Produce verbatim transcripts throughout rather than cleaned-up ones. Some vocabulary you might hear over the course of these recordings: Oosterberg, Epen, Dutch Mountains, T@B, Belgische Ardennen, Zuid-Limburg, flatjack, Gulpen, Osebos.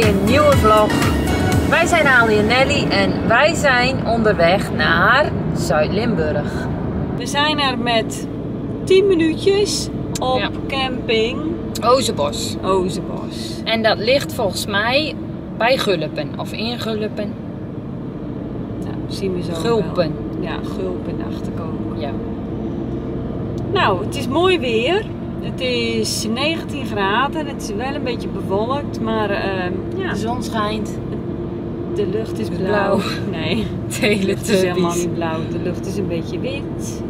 bij een nieuwe vlog. Wij zijn Ali en Nelly en wij zijn onderweg naar Zuid-Limburg. We zijn er met tien minuutjes op ja. camping Osebos. Osebos. En dat ligt volgens mij bij Gulpen of in Gulpen. Nou, zien we zo. Gulpen. Wel. Ja, Gulpen dacht ik ook. Ja. Nou, het is mooi weer. Het is negentien graden, het is wel een beetje bewolkt, maar uh, ja. De zon schijnt. De lucht is blauw. blauw. Nee, de, hele de lucht is helemaal niet blauw. De lucht is een beetje wit.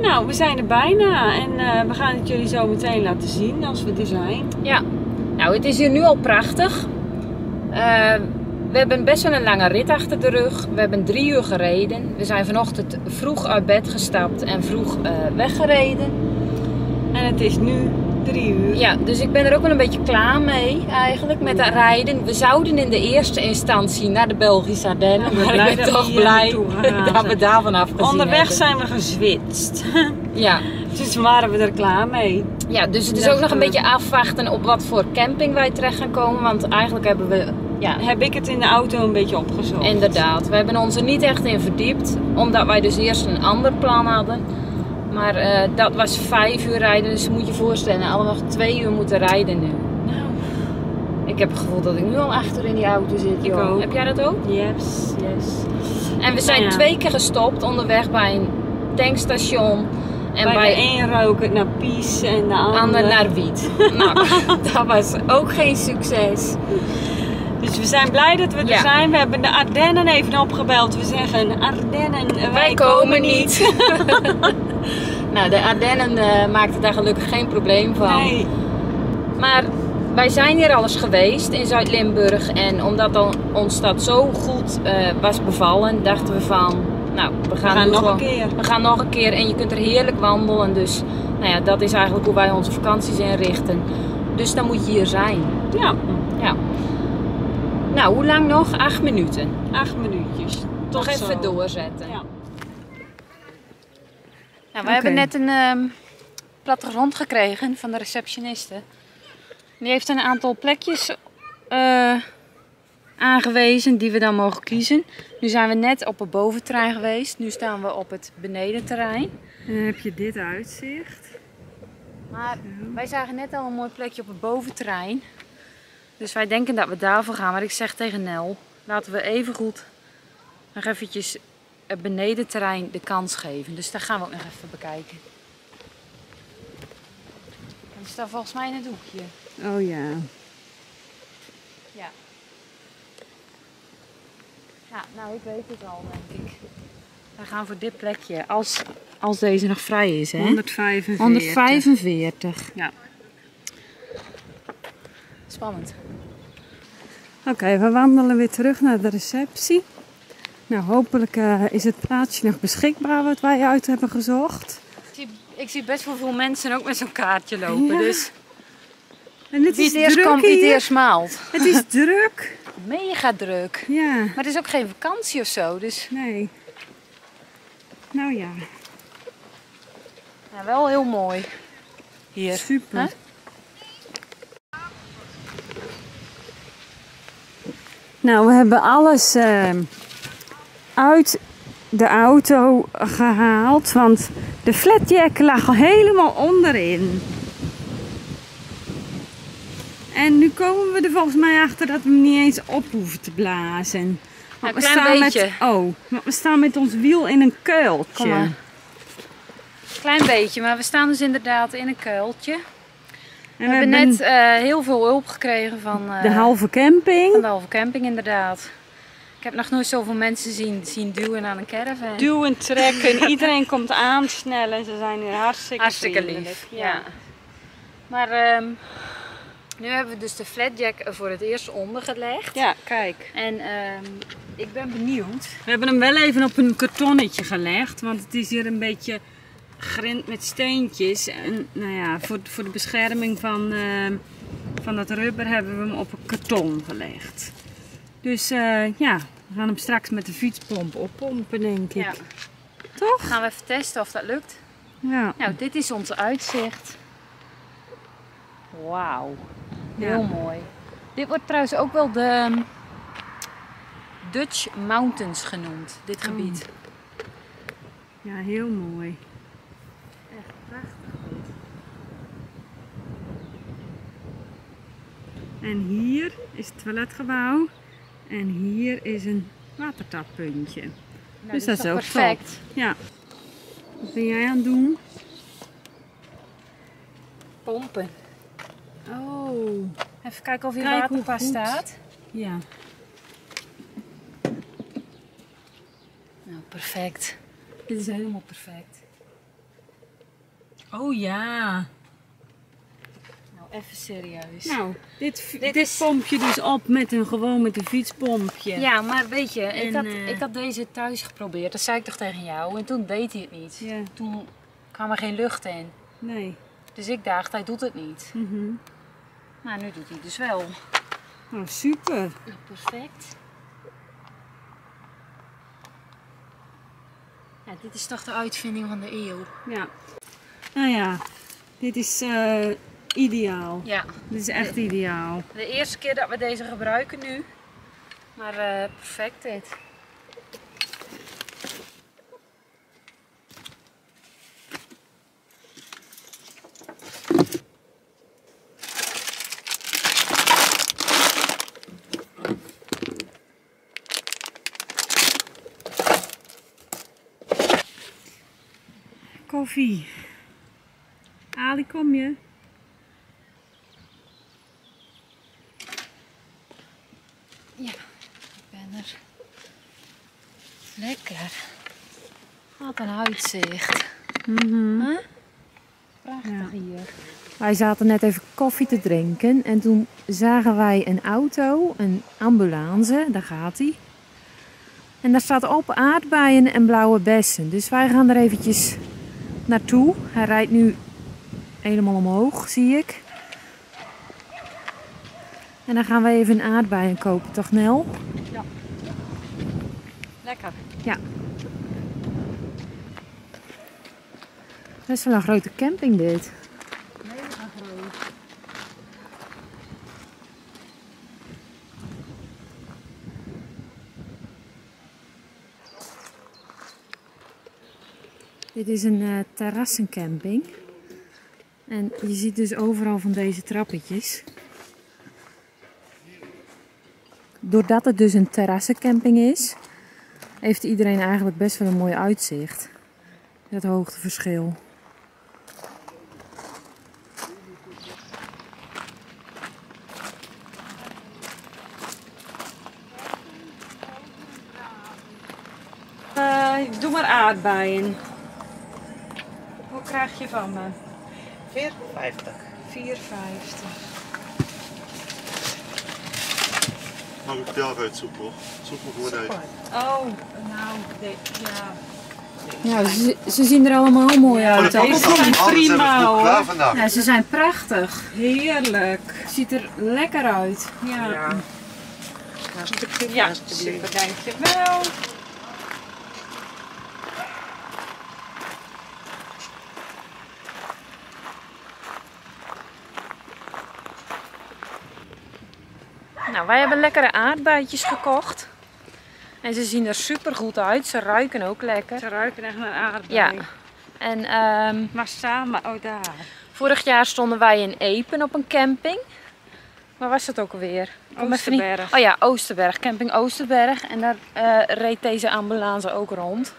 Nou, we zijn er bijna en uh, we gaan het jullie zo meteen laten zien als we er zijn. Ja, nou het is hier nu al prachtig. Uh, we hebben best wel een lange rit achter de rug. We hebben drie uur gereden. We zijn vanochtend vroeg uit bed gestapt en vroeg uh, weggereden. En het is nu drie uur. Ja, dus ik ben er ook wel een beetje klaar mee eigenlijk met het rijden. We zouden in de eerste instantie naar de Belgische Ardennen. Ja, maar ik ben toch blij dat we daar vanaf gezien Onderweg hebben. zijn we gezwitst. Ja. Dus waren we er klaar mee. Ja, dus het is dat ook nog een beetje afwachten op wat voor camping wij terecht gaan komen. Want eigenlijk hebben we... Ja, heb ik het in de auto een beetje opgezocht. Inderdaad. We hebben ons er niet echt in verdiept. Omdat wij dus eerst een ander plan hadden. Maar uh, dat was vijf uur rijden. Dus moet je voorstellen, allemaal twee uur moeten rijden nu. Nou, ik heb het gevoel dat ik nu al achter in die auto zit. Ik ook. Heb jij dat ook? Yes, yes. En we zijn ja. twee keer gestopt onderweg bij een tankstation. En bij, bij de een rook het naar pies en de ander, ander naar wiet. Nou, dat was ook geen succes. Dus we zijn blij dat we er ja. zijn. We hebben de Ardennen even opgebeld. We zeggen Ardennen, wij, wij komen, komen niet. Nou, de Ardennen uh, maakten daar gelukkig geen probleem van. Nee. Maar wij zijn hier alles geweest in Zuid-Limburg. En omdat dan ons dat zo goed uh, was bevallen, dachten we van... Nou, we gaan, we gaan nog gewoon, een keer. We gaan nog een keer en je kunt er heerlijk wandelen. Dus nou ja, dat is eigenlijk hoe wij onze vakanties inrichten. Dus dan moet je hier zijn. Ja. ja. Nou, hoe lang nog? Acht minuten. Acht minuutjes. Toch Tot even zo. doorzetten. Ja. Nou, we okay. hebben net een um, plattegrond gekregen van de receptioniste. Die heeft een aantal plekjes uh, aangewezen die we dan mogen kiezen. Nu zijn we net op het boventerrein geweest. Nu staan we op het benedenterrein. En dan heb je dit uitzicht. Maar zo. Wij zagen net al een mooi plekje op het boventerrein. Dus wij denken dat we daarvoor gaan, maar ik zeg tegen Nel, laten we even goed nog eventjes het benedenterrein de kans geven. Dus daar gaan we ook nog even bekijken. Dat is daar volgens mij in het hoekje. Oh ja. Ja. Ja, nou ik weet het al denk ik. We gaan voor dit plekje, als, als deze nog vrij is hè. honderdvijfenveertig. honderdvijfenveertig. Ja. Spannend. Oké, okay, we wandelen weer terug naar de receptie. Nou, hopelijk uh, is het plaatsje nog beschikbaar wat wij uit hebben gezocht. Ik zie, ik zie best wel veel mensen ook met zo'n kaartje lopen. Ja. Dus. En het wie het eerst komt, wie het eerst maalt. Het is druk. Mega druk. Ja. Maar het is ook geen vakantie of zo. Dus... Nee. Nou ja. Ja, wel heel mooi. Hier. Super. Huh? Nou, we hebben alles uh, uit de auto gehaald, want de flatjack lag helemaal onderin. En nu komen we er volgens mij achter dat we hem niet eens op hoeven te blazen. Want een we klein staan beetje. Met, oh, want we staan met ons wiel in een kuiltje. Een klein beetje, maar we staan dus inderdaad in een kuiltje. We, we hebben net uh, heel veel hulp gekregen van uh, de halve camping. Van de halve camping inderdaad. Ik heb nog nooit zoveel mensen zien, zien duwen aan een caravan. Duwen, trekken, iedereen komt aansnellen en ze zijn hier hartstikke, hartstikke lief. Ja. Ja. Maar um, nu hebben we dus de flatjack voor het eerst ondergelegd. Ja, kijk. En um, ik ben benieuwd. We hebben hem wel even op een kartonnetje gelegd, want het is hier een beetje... grind met steentjes en nou ja, voor, voor de bescherming van, uh, van dat rubber hebben we hem op een karton gelegd. Dus uh, ja, we gaan hem straks met de fietspomp oppompen denk ik. Ja. Toch? Dan gaan we even testen of dat lukt. Ja. Nou, dit is ons uitzicht. Wauw. Heel ja. mooi. Dit wordt trouwens ook wel de Dutch Mountains genoemd, dit gebied. Oh. Ja, heel mooi. Echt prachtig. En hier is het toiletgebouw en hier is een watertappuntje. Nou, dus dat is ook perfect. Ja. Wat ben jij aan het doen? Pompen. Oh. Even kijken of hier Kijk waterpas staat. Ja. Nou, perfect. Dit is helemaal perfect. Oh ja. Even serieus. Nou, dit, dit, dit pomp je dus op met een gewoon met een fietspompje. Ja, maar weet je, en, ik, had, uh... ik had deze thuis geprobeerd. Dat zei ik toch tegen jou. En toen deed hij het niet. Ja. Toen kwam er geen lucht in. Nee. Dus ik dacht, hij doet het niet. Mm-hmm. Maar nu doet hij het dus wel. Nou, super. Ja, perfect. Ja, dit is toch de uitvinding van de eeuw. Ja. Nou ja, dit is... Uh... ideaal. Ja. Dit is echt de, ideaal. De eerste keer dat we deze gebruiken nu. Maar uh, perfect dit. Koffie. Ali, kom je? Lekker. Wat een uitzicht. Mm-hmm. Prachtig ja. hier. Wij zaten net even koffie te drinken en toen zagen wij een auto, een ambulance, daar gaat hij. En daar staat op aardbeien en blauwe bessen. Dus wij gaan er eventjes naartoe. Hij rijdt nu helemaal omhoog, zie ik. En dan gaan we even een aardbeien kopen, toch Nel? Ja. Lekker. Ja. Dat is wel een grote camping dit. Mega groot. Dit is een uh, terrassencamping. En je ziet dus overal van deze trappetjes. Doordat het dus een terrassencamping is... heeft iedereen eigenlijk best wel een mooi uitzicht. Dat hoogteverschil. Uh, doe maar aardbeien. Hoe krijg je van me? vier vijftig. vier vijftig. Mag ik zelf uitzoeken hoor. Oh, nou, de, ja. ja ze, ze zien er allemaal mooi uit. Deze zijn prima hoor. Ja, ze zijn prachtig. Heerlijk. Ziet er lekker uit. Ja, ja. ja super, dankjewel. Nou, wij hebben lekkere aardbeidjes gekocht. En ze zien er super goed uit. Ze ruiken ook lekker. Ze ruiken echt naar aardbei. Ja. En, um, maar samen, oh daar. Vorig jaar stonden wij in Epen op een camping. Waar was dat ook alweer? Oosterberg. Oh ja, Oosterberg. Camping Oosterberg. En daar uh, reed deze ambulance ook rond.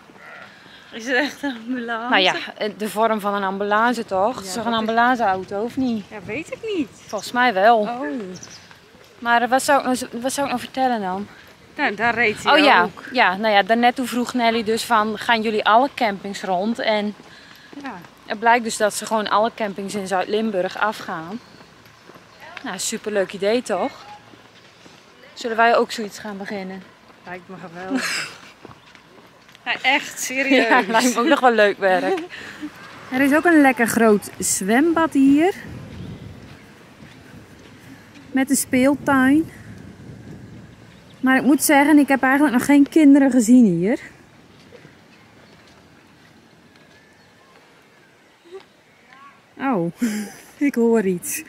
Is het echt een ambulance? Nou ja, de vorm van een ambulance toch? Ja, het is toch een ambulanceauto of niet? Ja, weet ik niet. Volgens mij wel. Oh. Maar wat zou, wat zou ik nou vertellen dan? Nou, daar reed hij oh, ja. ook. Ja, nou ja, daarnet toen vroeg Nelly dus van, gaan jullie alle campings rond? En ja. het blijkt dus dat ze gewoon alle campings in Zuid-Limburg afgaan. Nou, superleuk idee toch? Zullen wij ook zoiets gaan beginnen? Lijkt me geweldig. ja, echt, serieus. Ja, lijkt me ook nog wel leuk werk. Er is ook een lekker groot zwembad hier. Met een speeltuin. Maar ik moet zeggen, ik heb eigenlijk nog geen kinderen gezien hier. Oh, ik hoor iets.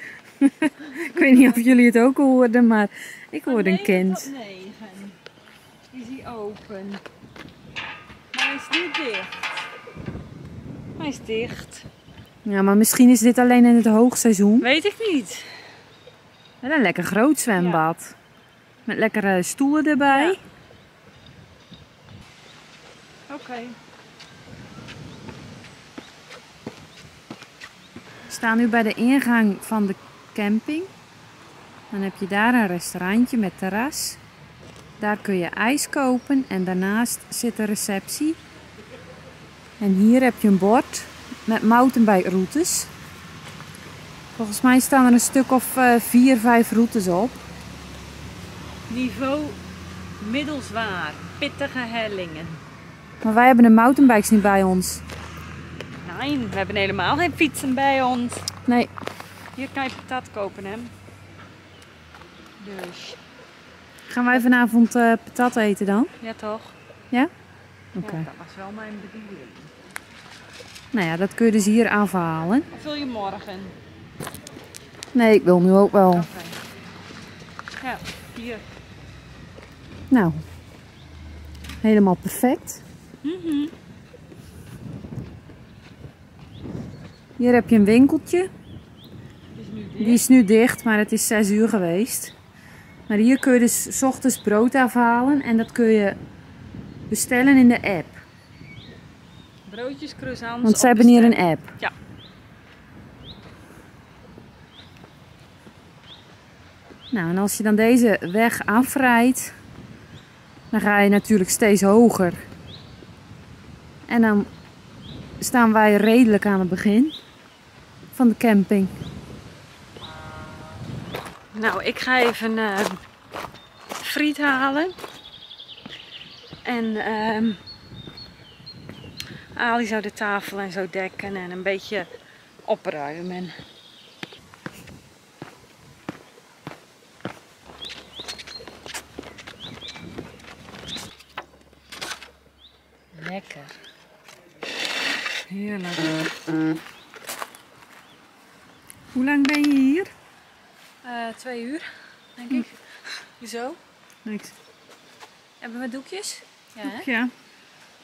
Ik weet niet of jullie het ook hoorden, maar ik hoorde een kind. negen is hij open. Maar hij is niet dicht. Hij is dicht. Ja, maar misschien is dit alleen in het hoogseizoen. Weet ik niet. Wel een lekker groot zwembad. Ja. Met lekkere stoelen erbij. Ja. Oké. Okay. We staan nu bij de ingang van de camping. Dan heb je daar een restaurantje met terras. Daar kun je ijs kopen en daarnaast zit de receptie. En hier heb je een bord met mountainbikeroutes. Volgens mij staan er een stuk of uh, vier, vijf routes op. Niveau middelzwaar, pittige hellingen. Maar wij hebben de mountainbikes niet bij ons. Nee, we hebben helemaal geen fietsen bij ons. Nee. Hier kan je patat kopen, hè. Dus. Gaan wij vanavond uh, patat eten dan? Ja, toch? Ja? Oké. Okay. Ja, dat was wel mijn bedoeling. Nou ja, dat kun je dus hier afhalen. Of wil je morgen? Nee, ik wil nu ook wel. Oké. Okay. Ja, hier. Nou. Helemaal perfect. Mm-hmm. Hier heb je een winkeltje. Die is nu dicht, maar het is zes uur geweest. Maar hier kun je dus 's ochtends brood afhalen en dat kun je bestellen in de app. Broodjes, croissants. Want ze hebben hier een app. Ja. Nou, en als je dan deze weg afrijdt, dan ga je natuurlijk steeds hoger. En dan staan wij redelijk aan het begin van de camping. Nou, ik ga even uh, friet halen. En uh, Ali zou de tafel en zo dekken en een beetje opruimen. Lekker. Heerlijk. Hoe lang ben je hier? Uh, twee uur, denk ik. Hoezo? Niks. Hebben we doekjes? Ja. Doek, ja.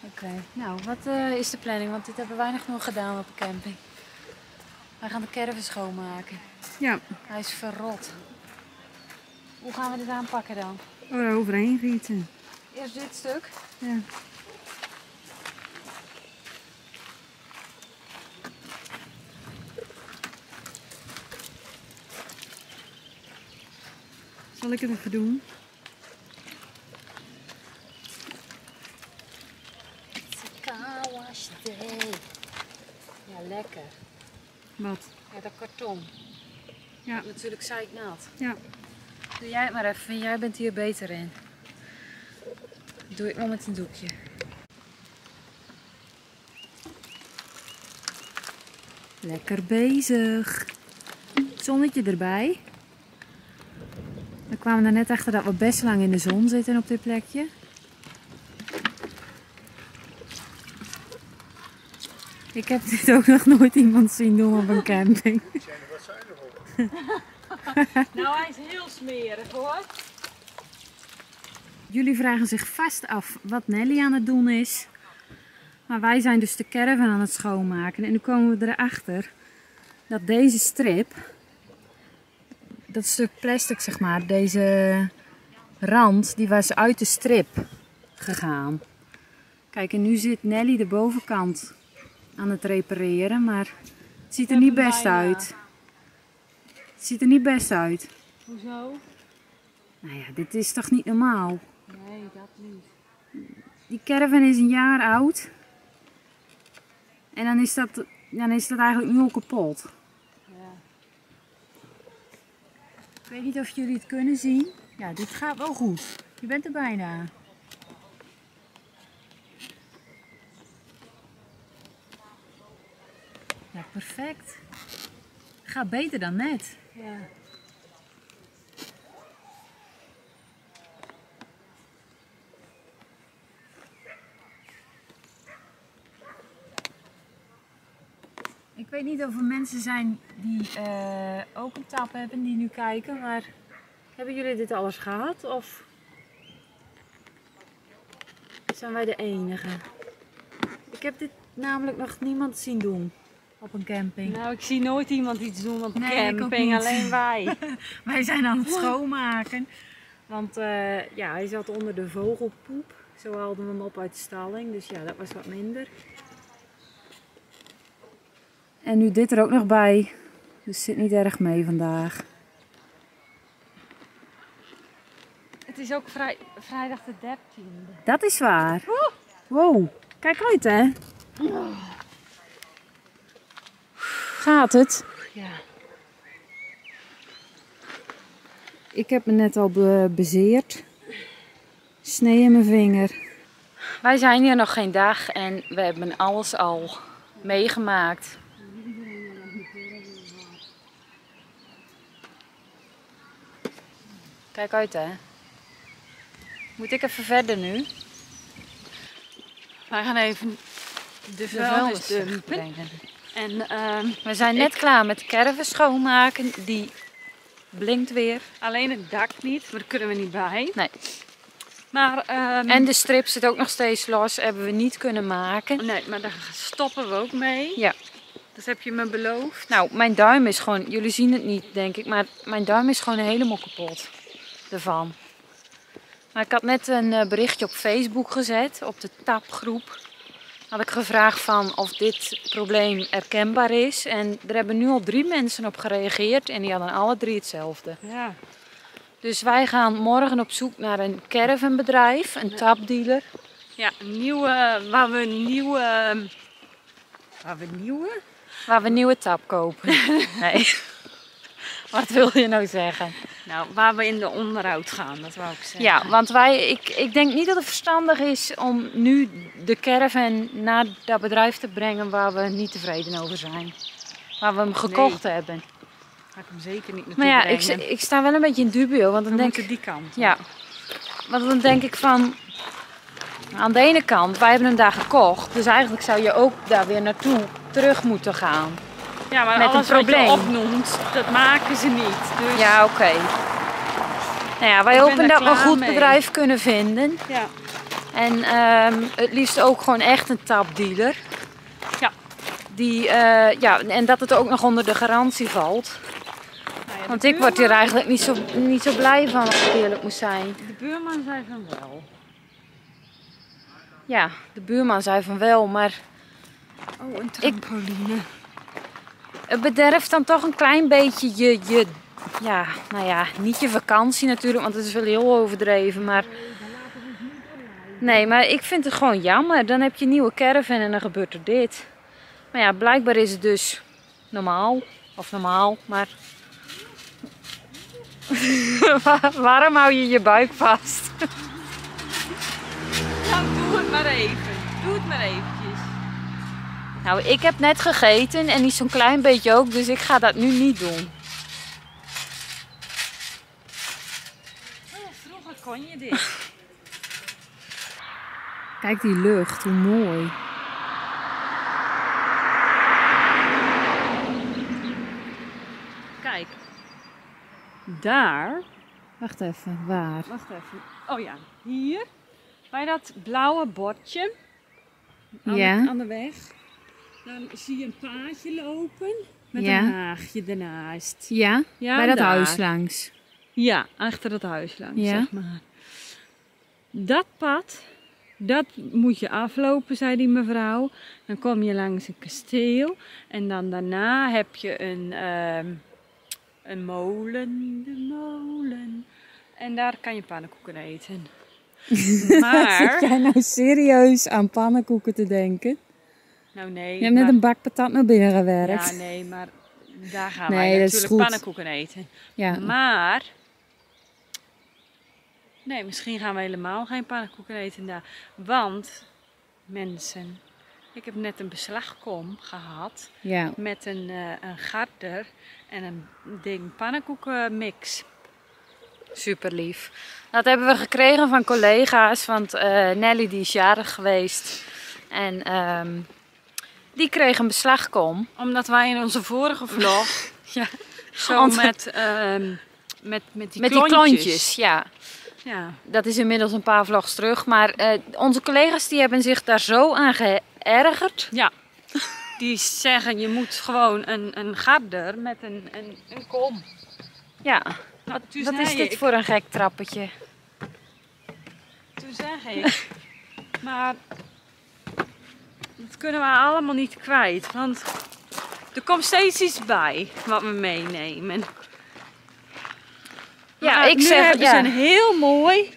Oké. Okay. Nou, wat uh, is de planning? Want dit hebben wij nog nooit gedaan op een camping. Wij gaan de caravan schoonmaken. Ja. Hij is verrot. Hoe gaan we dit aanpakken dan? Oh, daar overheen gieten. Eerst dit stuk? Ja. Zal ik het even doen? It's a car wash day. Ja, lekker. Wat? Ja, dat karton. Ja. Dat is natuurlijk zeiknat. Ja. Doe jij het maar even, jij bent hier beter in. Dat doe ik maar met een doekje. Lekker bezig. Zonnetje erbij. We kwamen er net achter dat we best lang in de zon zitten op dit plekje. Ik heb dit ook nog nooit iemand zien doen op een camping. Wat zijn er op? Nou, hij is heel smerig hoor. Jullie vragen zich vast af wat Nelly aan het doen is. Maar wij zijn dus de caravan aan het schoonmaken. En nu komen we erachter dat deze strip... Dat stuk plastic, zeg maar, deze rand, die was uit de strip gegaan. Kijk, en nu zit Nelly de bovenkant aan het repareren, maar het ziet er niet best uit. Het ziet er niet best uit. Hoezo? Nou ja, dit is toch niet normaal? Nee, dat niet. Die caravan is een jaar oud. En dan is dat, dan is dat eigenlijk nu al kapot. Ik weet niet of jullie het kunnen zien. Ja, dit gaat wel goed. Je bent er bijna. Ja, perfect. Het gaat beter dan net. Ja. Ik weet niet of er mensen zijn die uh, ook een tap hebben, die nu kijken, maar hebben jullie dit alles gehad? Of zijn wij de enige? Ik heb dit namelijk nog niemand zien doen op een camping. Nou, ik zie nooit iemand iets doen op een nee, camping, alleen wij. Wij zijn aan het schoonmaken. Want uh, ja, hij zat onder de vogelpoep. Zo haalden we hem op uit de stalling, dus ja, dat was wat minder. En nu dit er ook nog bij, dus zit niet erg mee vandaag. Het is ook vrij, vrijdag de dertiende. Dat is waar. Wow, kijk uit hè. Oh. Gaat het? Ja. Ik heb me net al be bezeerd. Snee in mijn vinger. Wij zijn hier nog geen dag en we hebben alles al meegemaakt. Kijk uit hè. Moet ik even verder nu? Wij gaan even de vuilnis dumpen. En uh, we zijn net ik... klaar met de caravan schoonmaken. Die blinkt weer. Alleen het dak niet, maar daar kunnen we niet bij. Nee. Maar, um... en de strip zit ook nog steeds los, hebben we niet kunnen maken. Nee, maar daar stoppen we ook mee. Ja. Dat heb je me beloofd. Nou, mijn duim is gewoon, jullie zien het niet denk ik, maar mijn duim is gewoon helemaal kapot ervan. Maar ik had net een berichtje op Facebook gezet, op de tapgroep. Had ik gevraagd van of dit probleem herkenbaar is. En er hebben nu al drie mensen op gereageerd en die hadden alle drie hetzelfde. Ja. Dus wij gaan morgen op zoek naar een caravanbedrijf, een tapdealer. Ja, een nieuwe, waar we nieuwe... Waar we nieuwe? Waar we nieuwe tap kopen. Nee. Wat wil je nou zeggen? Nou, waar we in de onderhoud gaan, dat wou ik zeggen. Ja, want wij, ik, ik denk niet dat het verstandig is om nu de caravan naar dat bedrijf te brengen waar we niet tevreden over zijn. Waar we hem gekocht nee. hebben. Ga ik hem zeker niet naartoe brengen. Maar ja, ik, ik sta wel een beetje in dubio. Want dan, dan denk ik die kant. Ja. Want dan denk ik van, aan de ene kant, wij hebben hem daar gekocht. Dus eigenlijk zou je ook daar weer naartoe terug moeten gaan. Ja, maar met alles een probleem. Wat je opnoemt, dat maken ze niet. Dus... Ja, oké. Okay. Nou ja, wij ik hopen dat we een goed mee. bedrijf kunnen vinden. Ja. En um, het liefst ook gewoon echt een tapdealer. Ja. Die, uh, ja. En dat het ook nog onder de garantie valt. Nou ja, want ik buurman... word hier eigenlijk niet zo, niet zo blij van, als ik eerlijk moet zijn. De buurman zei van wel. Ja, de buurman zei van wel, maar... Oh, een trampoline. Ik... Het bederft dan toch een klein beetje je, je, ja, nou ja, niet je vakantie natuurlijk, want dat is wel heel overdreven, maar... Nee, maar ik vind het gewoon jammer. Dan heb je een nieuwe caravan en dan gebeurt er dit. Maar ja, blijkbaar is het dus normaal, of normaal, maar... Waarom hou je je buik vast? Nou, doe het maar even. Doe het maar even. Nou, ik heb net gegeten en niet zo'n klein beetje ook, dus ik ga dat nu niet doen. Vroeger kon je dit. Kijk die lucht, hoe mooi. Kijk. Daar. Wacht even, waar? Wacht even. Oh ja, hier. Bij dat blauwe bordje. Aan, ja. de, aan de weg. Dan zie je een paadje lopen met ja. een haagje ernaast. Ja, ja bij dat daar. huis langs. Ja, achter dat huis langs, ja. zeg maar. Dat pad, dat moet je aflopen, zei die mevrouw. Dan kom je langs een kasteel en dan daarna heb je een, um, een molen, de molen. En daar kan je pannenkoeken eten. Maar... Zit jij nou serieus aan pannenkoeken te denken? Nou, nee, je hebt maar... net een bak patat naar binnen gewerkt. Ja, nee, maar daar gaan nee, wij natuurlijk pannenkoeken eten. Ja. Maar, nee, misschien gaan we helemaal geen pannenkoeken eten daar. Want, mensen, ik heb net een beslagkom gehad ja. met een, uh, een garder en een ding pannenkoekenmix. Super lief. Dat hebben we gekregen van collega's, want uh, Nelly die is jarig geweest en... Um, die kreeg een beslagkom. Omdat wij in onze vorige vlog ja, zo met, uh, met, met die met klontjes. Met die klontjes, ja. Ja. Dat is inmiddels een paar vlogs terug. Maar uh, onze collega's die hebben zich daar zo aan geërgerd. Ja. Die zeggen je moet gewoon een, een gabder met een, een, een kom. Ja. Wat, Wat is dit ik... voor een gek trappetje? Toen zeg ik. Maar dat kunnen we allemaal niet kwijt. Want er komt steeds iets bij wat we meenemen. Ja, maar ik zeg het. Ja. Een heel mooi,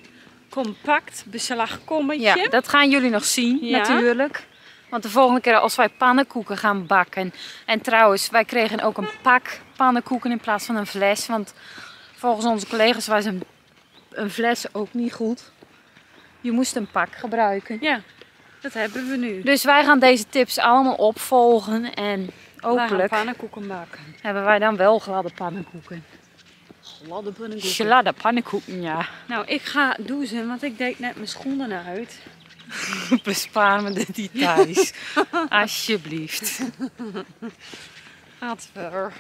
compact beslagkommetje. Ja, dat gaan jullie nog zien, ja. Natuurlijk. Want de volgende keer als wij pannenkoeken gaan bakken. En trouwens, wij kregen ook een pak pannenkoeken in plaats van een fles. Want volgens onze collega's was een, een fles ook niet goed. Je moest een pak gebruiken. Ja, dat hebben we nu. Dus wij gaan deze tips allemaal opvolgen. En hopelijk pannenkoeken bakken. Hebben wij dan wel gladde pannenkoeken. Gladde pannenkoeken. Gladde pannenkoeken, ja. Nou, ik ga douchen, want ik deed net mijn schoenen uit. Bespaar me de details. Alsjeblieft. Gaat ver.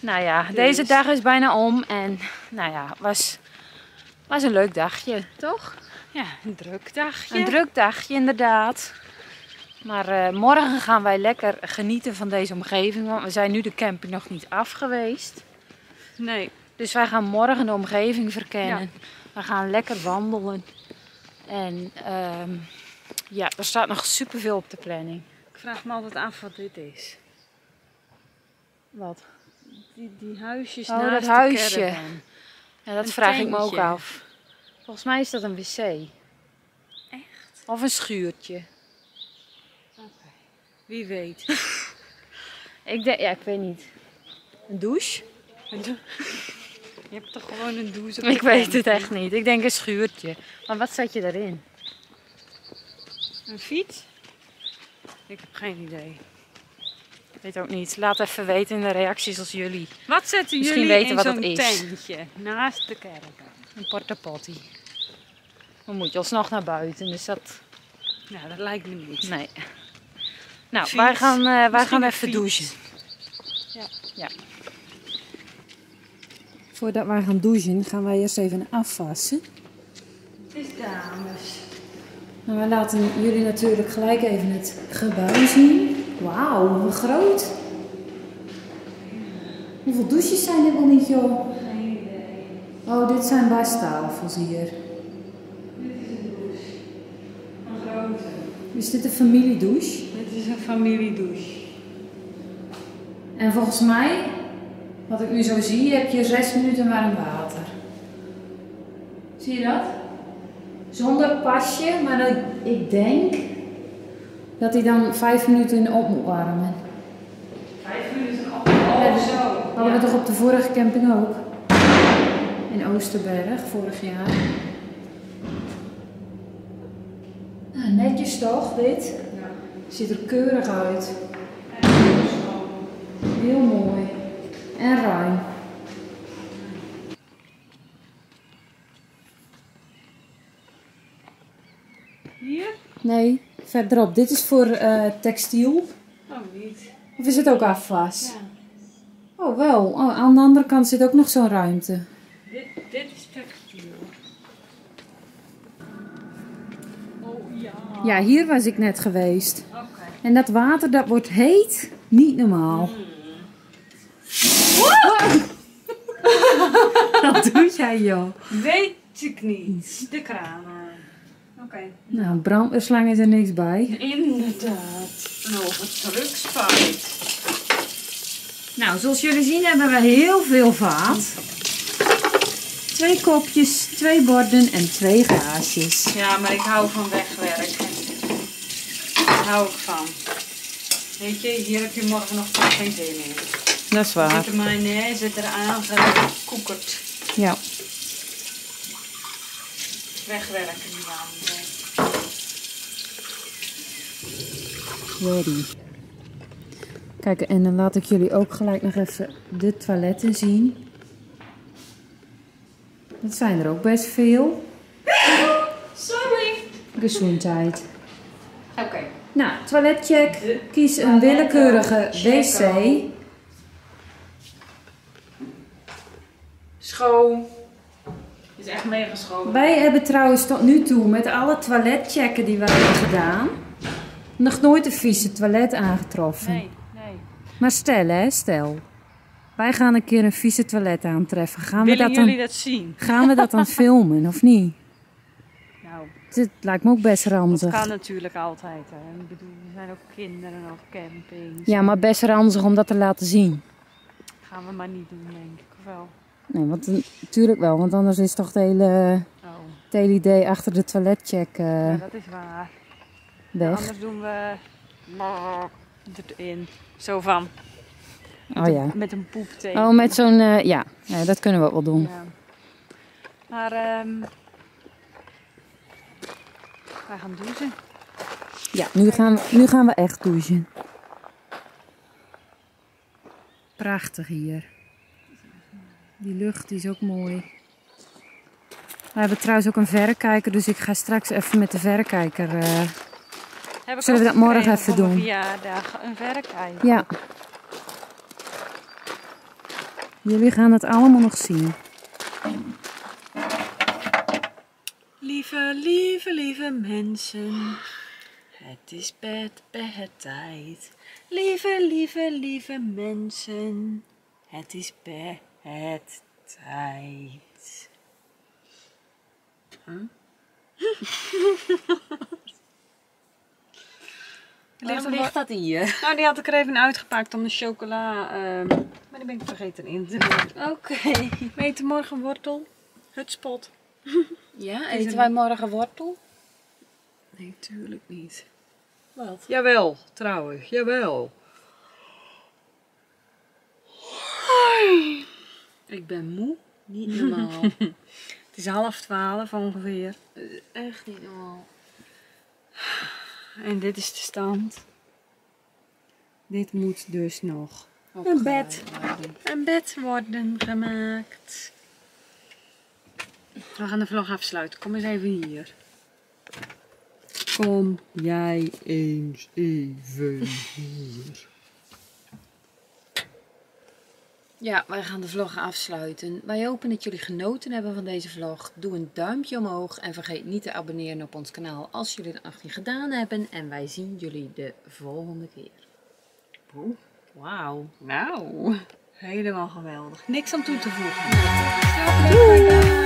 Nou ja, dus. Deze dag is bijna om. En nou ja, was, was een leuk dagje, toch? Ja, een druk dagje. Een druk dagje, inderdaad. Maar uh, morgen gaan wij lekker genieten van deze omgeving. Want we zijn nu de camping nog niet af geweest. Nee. Dus wij gaan morgen de omgeving verkennen. Ja. We gaan lekker wandelen. En um, ja, er staat nog superveel op de planning. Ik vraag me altijd af wat dit is. Wat? Die, die huisjes oh, naast dat de huisje. Caravan. Ja, dat een vraag tentje. Ik me ook af. Volgens mij is dat een wc. Echt? Of een schuurtje. Oké. Okay. Wie weet. ik denk, ja, ik weet niet. Een douche? Een douche? Je hebt toch gewoon een douche op de Ik weet het echt niet. Ik denk een schuurtje. Maar wat zet je daarin? Een fiets? Ik heb geen idee. Ik weet ook niet. Laat even weten in de reacties als jullie. Wat zetten Misschien jullie weten in zo'n tentje naast de kerk? Een porta potty. Dan moet je alsnog naar buiten. Dus dat... Nou, dat lijkt me niet. Nee. Nou, fiets. wij gaan, uh, wij gaan even fiets. douchen. Ja. Ja. Voordat wij gaan douchen, gaan wij eerst even afwassen. Het is dames. Nou, wij laten jullie natuurlijk gelijk even het gebouw zien. Wauw, hoe groot. Hoeveel douches zijn dit wel niet, joh? Geen idee. Oh, dit zijn wastafels hier. Dit is een douche. Een grote. Is dit een familiedouche? Dit is een familiedouche. En volgens mij... Wat ik nu zo zie, heb je zes minuten warm water. Zie je dat? Zonder pasje, maar dat, ik denk dat hij dan vijf minuten op moet warmen. Vijf minuten op? Oh, zo. Hadden ja. we toch op de vorige camping ook? In Oosterberg, vorig jaar. Nou, netjes toch, dit? Ja. Ziet er keurig uit. En zo. Heel mooi. En ruim. Hier? Nee, verderop. Dit is voor uh, textiel. Oh, niet. Of is het ook afwas? Ja. Oh, wel. Oh, aan de andere kant zit ook nog zo'n ruimte. Dit, dit is textiel. Oh, ja. Ja, hier was ik net geweest. Oké. Okay. En dat water, dat wordt heet. Niet normaal. Mm. Wat doe jij, joh? Weet ik niet. De kraan. Oké. Okay. Nou, brandweerslang is er niks bij. Inderdaad. Nou, wat drugspuit. Nou, zoals jullie zien hebben we heel veel vaat. Twee kopjes, twee borden en twee glaasjes. Ja, maar ik hou van wegwerken. Daar hou ik van. Weet je, hier heb je morgen nog geen zin in. Dat is waar. De mayonaise zit eraan gekoekerd. Ja. Wegwerken die wanden. Kijk, en dan laat ik jullie ook gelijk nog even de toiletten zien. Dat zijn er ook best veel. Sorry. Gezondheid. Oké. Okay. Nou, toiletcheck. Kies een willekeurige wc. Schoon. Het is echt mega schoon. Wij hebben trouwens tot nu toe met alle toiletchecken die we hebben gedaan, nog nooit een vieze toilet aangetroffen. Nee, nee. Maar stel hè, stel. Wij gaan een keer een vieze toilet aantreffen. Gaan Willen we dat jullie dan, dat zien? Gaan we dat dan filmen of niet? Nou, dit lijkt me ook best ranzig. Dat kan natuurlijk altijd. Hè. Ik bedoel, er zijn ook kinderen op campings. Ja, maar best ranzig om dat te laten zien. Dat gaan we maar niet doen, denk ik. Of wel? Nee, want natuurlijk wel. Want anders is toch het hele, oh. het hele idee achter de toiletcheck uh, ja, dat is waar. Weg. Ja, anders doen we erin. Zo van. Met, oh, ja. een, met een poepteken. Oh, met zo'n... Uh, ja. ja, dat kunnen we ook wel doen. Ja. Maar... Um, wij gaan douchen. Ja, nu gaan, we, nu gaan we echt douchen. Prachtig hier. Die lucht die is ook mooi. We hebben trouwens ook een verrekijker, dus ik ga straks even met de verrekijker... Uh, zullen we dat morgen even doen? Ja, een verrekijker. Ja. Jullie gaan het allemaal nog zien. Lieve, lieve, lieve mensen. Het is bed, bedtijd. Lieve, lieve, lieve mensen. Het is bedtijd. Hm? Waarom ligt dat hier? Nou, die had ik er even uitgepakt om de chocola... Uh, maar die ben ik vergeten in te doen. Oké. Okay. We eten morgen wortel. Hutspot. Ja, eten een... wij morgen wortel? Nee, tuurlijk niet. Wat? Jawel, trouwens. Jawel. Hoi. Ik ben moe. Niet normaal. Het is half twaalf ongeveer. Het is echt niet normaal. En dit is de stand. Dit moet dus nog een bed, een bed worden gemaakt. We gaan de vlog afsluiten. Kom eens even hier. Kom jij eens even hier. Ja, wij gaan de vlog afsluiten. Wij hopen dat jullie genoten hebben van deze vlog. Doe een duimpje omhoog en vergeet niet te abonneren op ons kanaal als jullie dat nog niet gedaan hebben. En wij zien jullie de volgende keer. Oeh, wauw. Nou, helemaal geweldig. Niks om toe te voegen. Doei!